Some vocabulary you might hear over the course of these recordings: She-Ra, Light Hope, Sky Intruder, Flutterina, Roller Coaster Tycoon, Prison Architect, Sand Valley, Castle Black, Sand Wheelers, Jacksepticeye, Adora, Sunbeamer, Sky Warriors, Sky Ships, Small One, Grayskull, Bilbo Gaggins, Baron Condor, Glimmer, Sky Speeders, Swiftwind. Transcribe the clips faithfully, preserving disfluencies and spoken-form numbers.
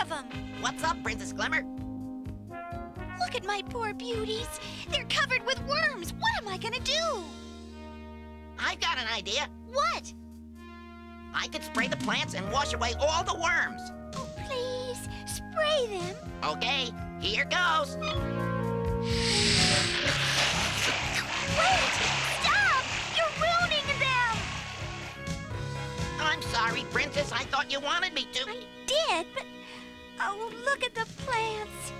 of them. What's up, Princess Glimmer? Look at my poor beauties. They're covered with worms. What am I gonna do? I've got an idea. What? I could spray the plants and wash away all the worms. Oh, please, spray them. Okay, here goes. Wait, stop! You're ruining them! I'm sorry, Princess. I thought you wanted me to. I did, but... Oh, look at the plants.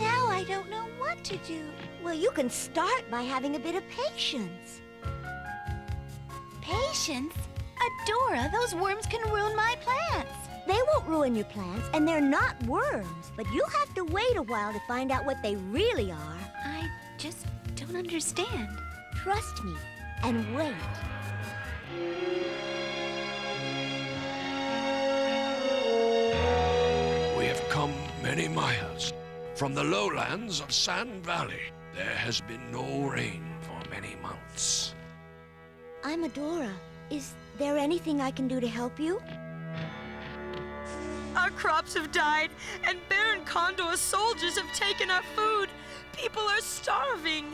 Now I don't know what to do. Well, you can start by having a bit of patience. Patience? Adora, those worms can ruin my plants. They won't ruin your plants, and they're not worms. But you'll have to wait a while to find out what they really are. I just don't understand. Trust me, and wait. We have come many miles. From the lowlands of Sand Valley, there has been no rain for many months. I'm Adora. Is there anything I can do to help you? Our crops have died, and Baron Condor's soldiers have taken our food. People are starving.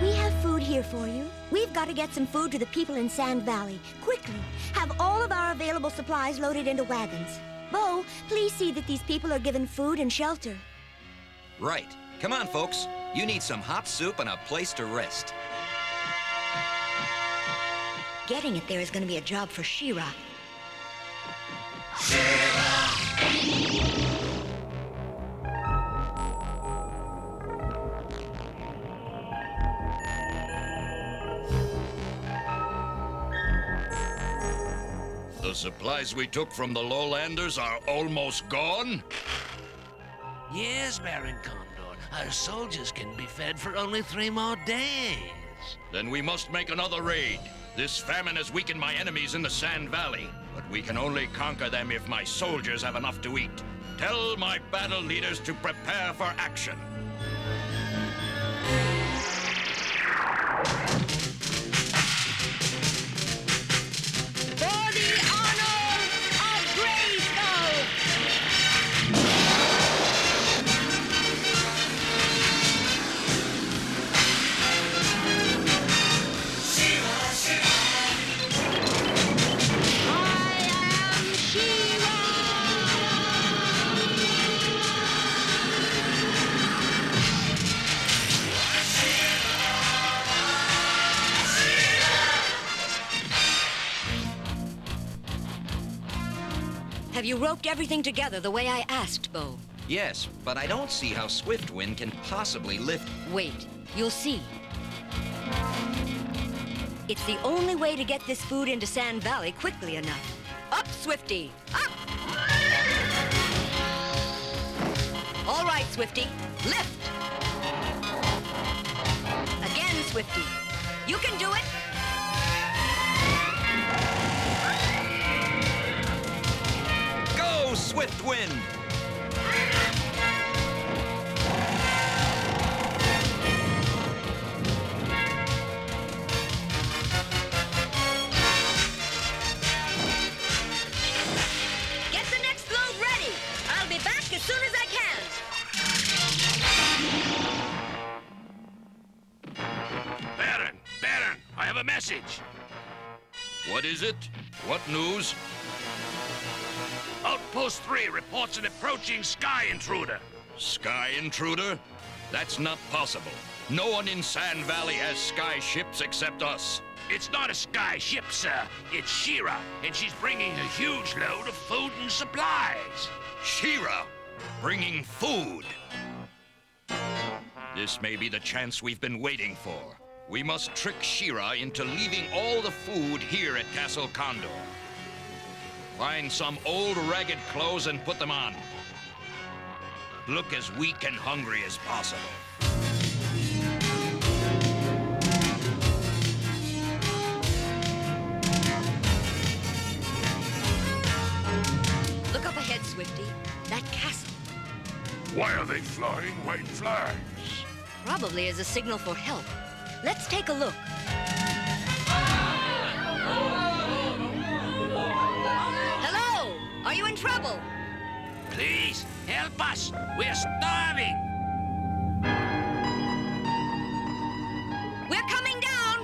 We have food here for you. We've got to get some food to the people in Sand Valley. Quickly, have all of our available supplies loaded into wagons. Bo, please see that these people are given food and shelter. Right. Come on, folks. You need some hot soup and a place to rest. Getting it there is going to be a job for She-Ra. The supplies we took from the lowlanders are almost gone? Yes, Baron Condor. Our soldiers can be fed for only three more days. Then we must make another raid. This famine has weakened my enemies in the Sand Valley. But we can only conquer them if my soldiers have enough to eat. Tell my battle leaders to prepare for action. For the honor of Grayskull! She-Ra, She-Ra. Have you roped everything together the way I asked, Bo? Yes, but I don't see how Swiftwind can possibly lift... Wait, you'll see. It's the only way to get this food into Sand Valley quickly enough. Up, Swifty! Up! All right, Swifty, lift! Again, Swifty, you can do it! Swiftwind! Get the next load ready! I'll be back as soon as I can! Baron! Baron! I have a message! What is it? What news? Outpost three reports an approaching Sky Intruder. Sky Intruder? That's not possible. No one in Sand Valley has Sky Ships except us. It's not a Sky Ship, sir. It's She-Ra, and she's bringing a huge load of food and supplies. She-Ra? Bringing food? This may be the chance we've been waiting for. We must trick She-Ra into leaving all the food here at Castle Condor. Find some old, ragged clothes and put them on. Look as weak and hungry as possible. Look up ahead, Swifty. That castle. Why are they flying white flags? Probably as a signal for help. Let's take a look. trouble. Please, help us. We're starving. We're coming down.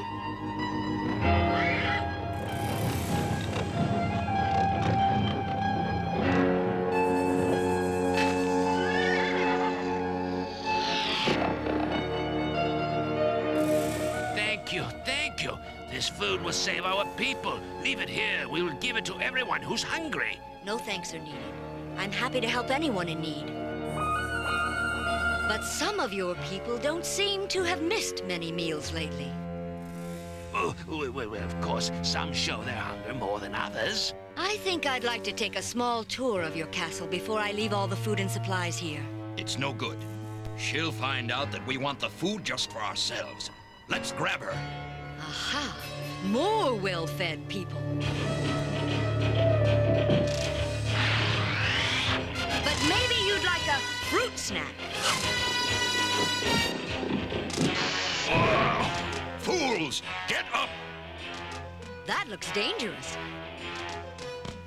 Thank you, thank you. This food will save our people. Leave it here. We will give it to everyone who's hungry. No thanks are needed. I'm happy to help anyone in need. But some of your people don't seem to have missed many meals lately. Oh, well, well, of course, some show their hunger more than others. I think I'd like to take a small tour of your castle before I leave all the food and supplies here. It's no good. She'll find out that we want the food just for ourselves. Let's grab her. Aha! More well-fed people. But maybe you'd like a fruit snack. Oh, fools! Get up! That looks dangerous.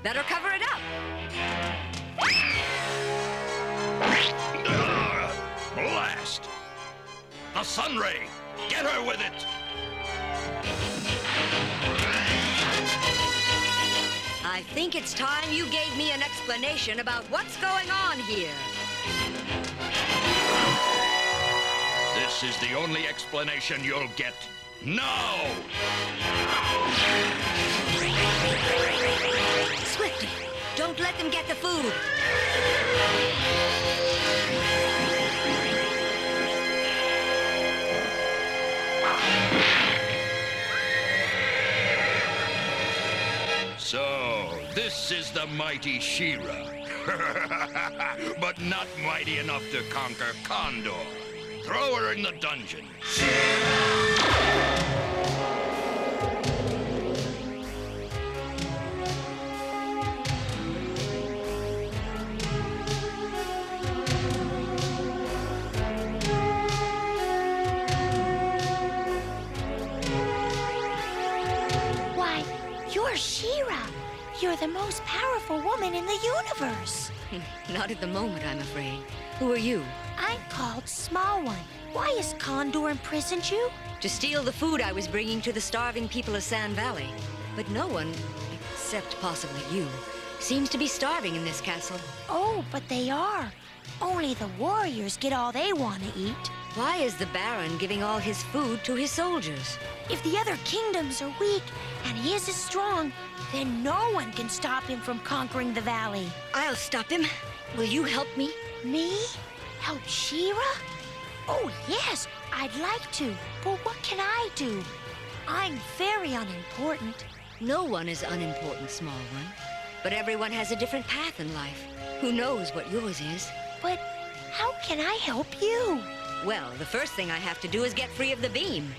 Better cover it up. Uh, blast! The sun ray! Get her with it! I think it's time you gave me an explanation about what's going on here. This is the only explanation you'll get. No! Swiftly, don't let them get the food. So, this is the mighty She-Ra, but not mighty enough to conquer Condor. Throw her in the dungeon. You're the most powerful woman in the universe. Not at the moment, I'm afraid. Who are you? I'm called Small One. Why has Condor imprisoned you? To steal the food I was bringing to the starving people of Sand Valley. But no one, except possibly you, seems to be starving in this castle. Oh, but they are. Only the warriors get all they want to eat. Why is the Baron giving all his food to his soldiers? If the other kingdoms are weak and his is strong, then no one can stop him from conquering the valley. I'll stop him. Will you help me? Me? Help She-Ra? Oh, yes, I'd like to. But what can I do? I'm very unimportant. No one is unimportant, Small One. But everyone has a different path in life. Who knows what yours is? But how can I help you? Well, the first thing I have to do is get free of the beam.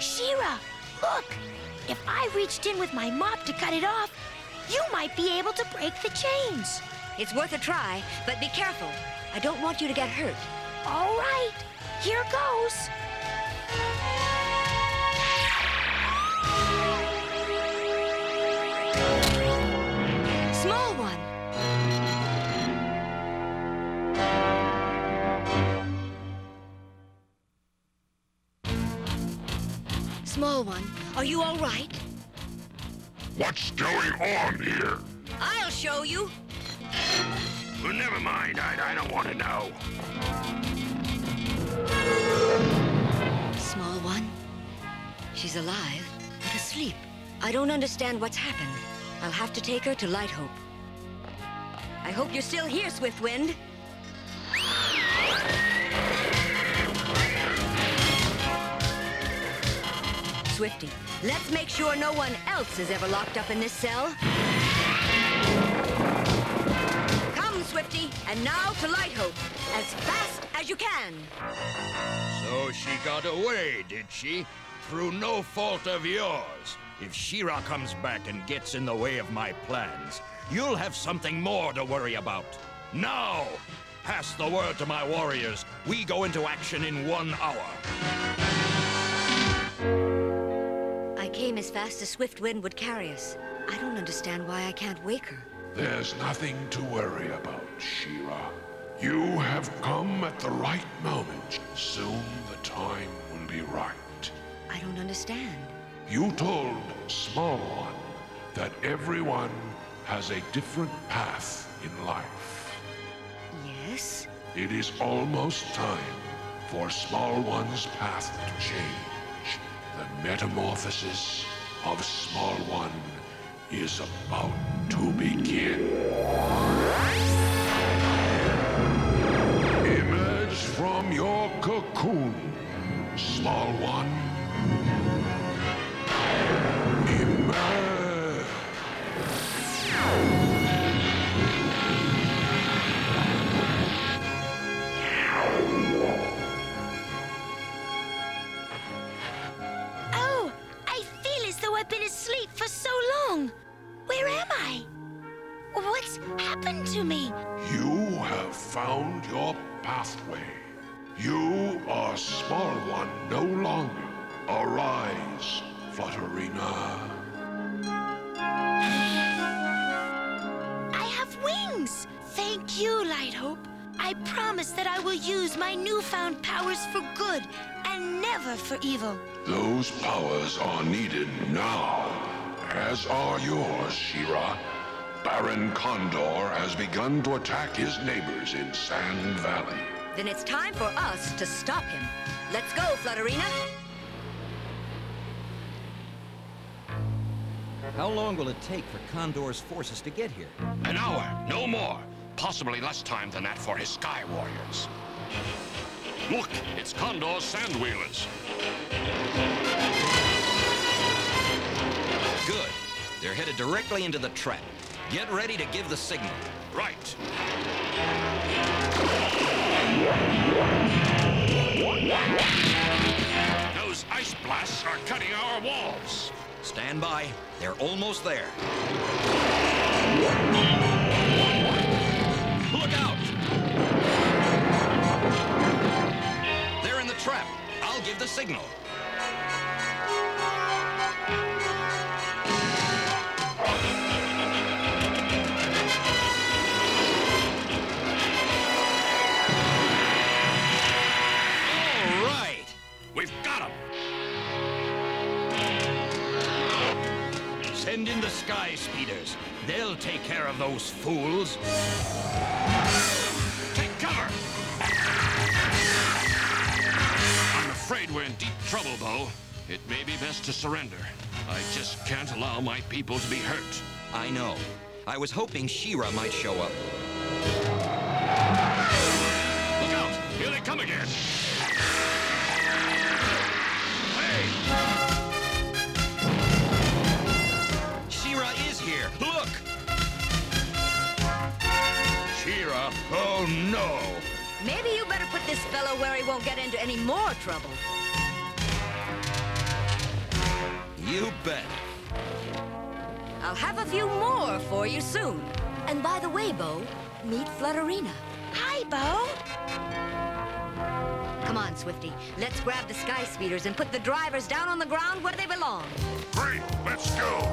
She-Ra, look! If I reached in with my mop to cut it off, you might be able to break the chains. It's worth a try, but be careful. I don't want you to get hurt. All right, here goes. Small One. Small One, are you all right? What's going on here? I'll show you. Well, never mind. I, I don't want to know. Small One, she's alive, but asleep. I don't understand what's happened. I'll have to take her to Light Hope. I hope you're still here, Swiftwind. Swifty, let's make sure no one else is ever locked up in this cell. Come, Swifty, and now to Light Hope, as fast as you can. So she got away, did she? Through no fault of yours. If She-Ra comes back and gets in the way of my plans, you'll have something more to worry about. Now, pass the word to my warriors. We go into action in one hour. As fast as Swiftwind would carry us. I don't understand why I can't wake her. There's nothing to worry about, She-Ra. You have come at the right moment. Soon the time will be right. I don't understand. You told Small One that everyone has a different path in life. Yes? It is almost time for Small One's path to change. The metamorphosis of Small One is about to begin. Emerge from your cocoon, Small One. Emerge. Oh, I feel as though I've been asleep for so long. Where am I? What's happened to me? You have found your pathway. You are Small One no longer. Arise, Flutterina. I have wings! Thank you, Light Hope. I promise that I will use my newfound powers for good and never for evil. Those powers are needed now, as are yours, She-Ra. Baron Condor has begun to attack his neighbors in Sand Valley. Then it's time for us to stop him. Let's go, Flutterina. How long will it take for Condor's forces to get here? An hour, no more. Possibly less time than that for his Sky Warriors. Look, it's Condor's Sand Wheelers. Good. They're headed directly into the trap. Get ready to give the signal. Right. Those ice blasts are cutting our walls. Stand by. They're almost there. Look out! They're in the trap. I'll give the signal. Send in the Sky Speeders. They'll take care of those fools. Take cover! I'm afraid we're in deep trouble, Bo. It may be best to surrender. I just can't allow my people to be hurt. I know. I was hoping She-Ra might show up. Look out! Here they come again! Hey! Look! She-Ra, oh no! Maybe you better put this fellow where he won't get into any more trouble. You bet. I'll have a few more for you soon. And by the way, Bo, meet Flutterina. Hi, Bo! Come on, Swifty. Let's grab the Sky Speeders and put the drivers down on the ground where they belong. Great! Let's go!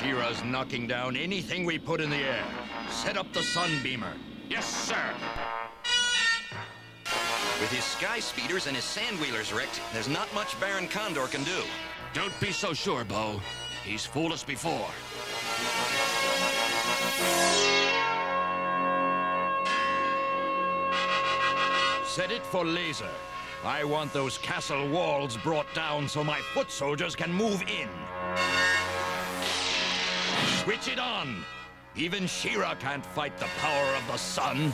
She-Ra's knocking down anything we put in the air. Set up the Sunbeamer. Yes, sir! With his Sky Speeders and his Sand Wheelers wrecked, there's not much Baron Condor can do. Don't be so sure, Bo. He's fooled us before. Set it for laser. I want those castle walls brought down so my foot soldiers can move in. Switch it on! Even She-Ra can't fight the power of the sun.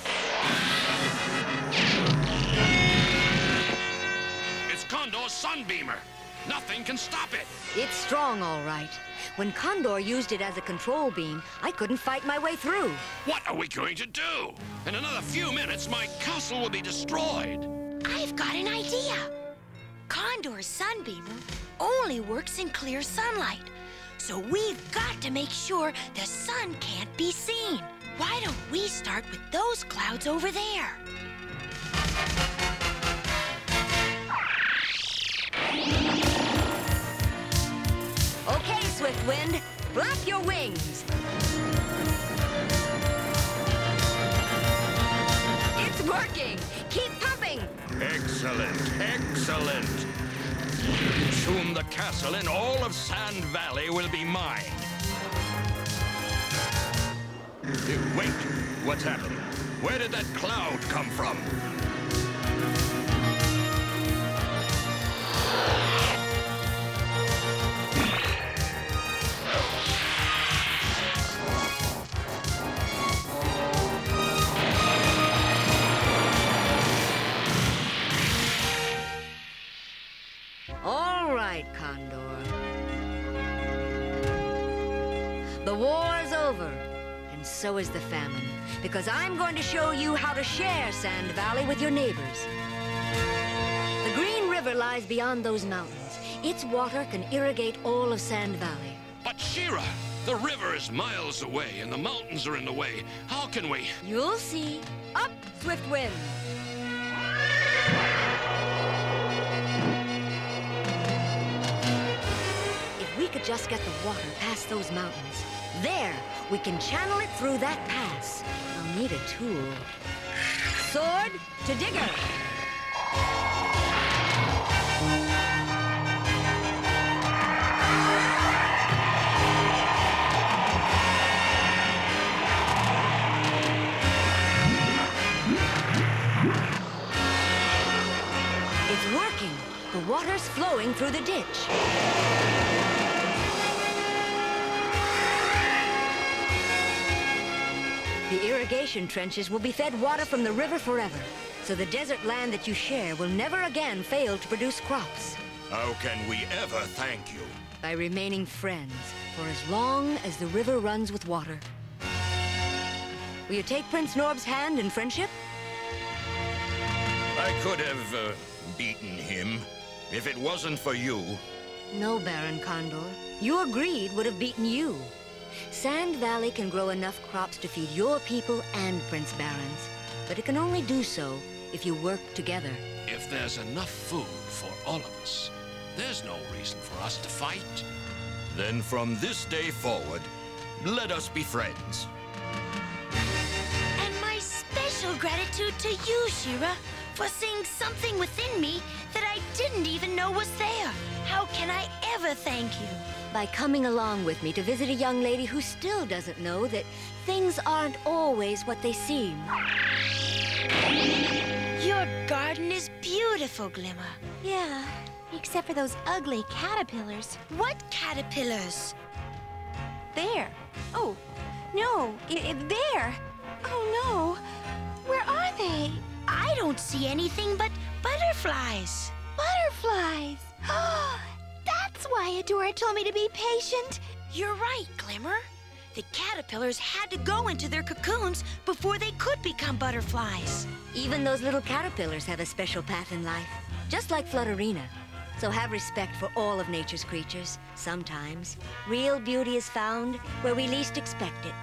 It's Condor's Sunbeamer. Nothing can stop it. It's strong, all right. When Condor used it as a control beam, I couldn't fight my way through. What are we going to do? In another few minutes, my castle will be destroyed. I've got an idea. Condor's Sunbeamer only works in clear sunlight, so we've got to make sure the sun can't be seen. Why don't we start with those clouds over there? Okay, Swiftwind, flap your wings. It's working. Keep popping. Excellent, excellent. Soon the castle and all of Sand Valley will be mine. Wait, what's happening? Where did that cloud come from? All right, Condor. The war's over, and so is the famine, because I'm going to show you how to share Sand Valley with your neighbors. The Green River lies beyond those mountains. Its water can irrigate all of Sand Valley. But She-Ra, the river is miles away, and the mountains are in the way. How can we? You'll see. Up, Swiftwind. Just get the water past those mountains. There, we can channel it through that pass. I'll need a tool. Sword to digger. It's working. The water's flowing through the ditch. The irrigation trenches will be fed water from the river forever, so the desert land that you share will never again fail to produce crops. How can we ever thank you? By remaining friends for as long as the river runs with water. Will you take Prince Norb's hand in friendship? I could have uh, beaten him if it wasn't for you. No, Baron Condor. Your greed would have beaten you. Sand Valley can grow enough crops to feed your people and Prince Baron's, but it can only do so if you work together. If there's enough food for all of us, there's no reason for us to fight. Then from this day forward, let us be friends. And my special gratitude to you, She-Ra, for seeing something within me that I didn't even know was there. How can I ever thank you? By coming along with me to visit a young lady who still doesn't know that things aren't always what they seem. Your garden is beautiful, Glimmer. Yeah, except for those ugly caterpillars. What caterpillars? There. Oh, no, it, it, there. Oh, no. Where are they? I don't see anything but butterflies. Butterflies! Oh, that's why Adora told me to be patient. You're right, Glimmer. The caterpillars had to go into their cocoons before they could become butterflies. Even those little caterpillars have a special path in life, just like Flutterina. So have respect for all of nature's creatures. Sometimes, real beauty is found where we least expect it.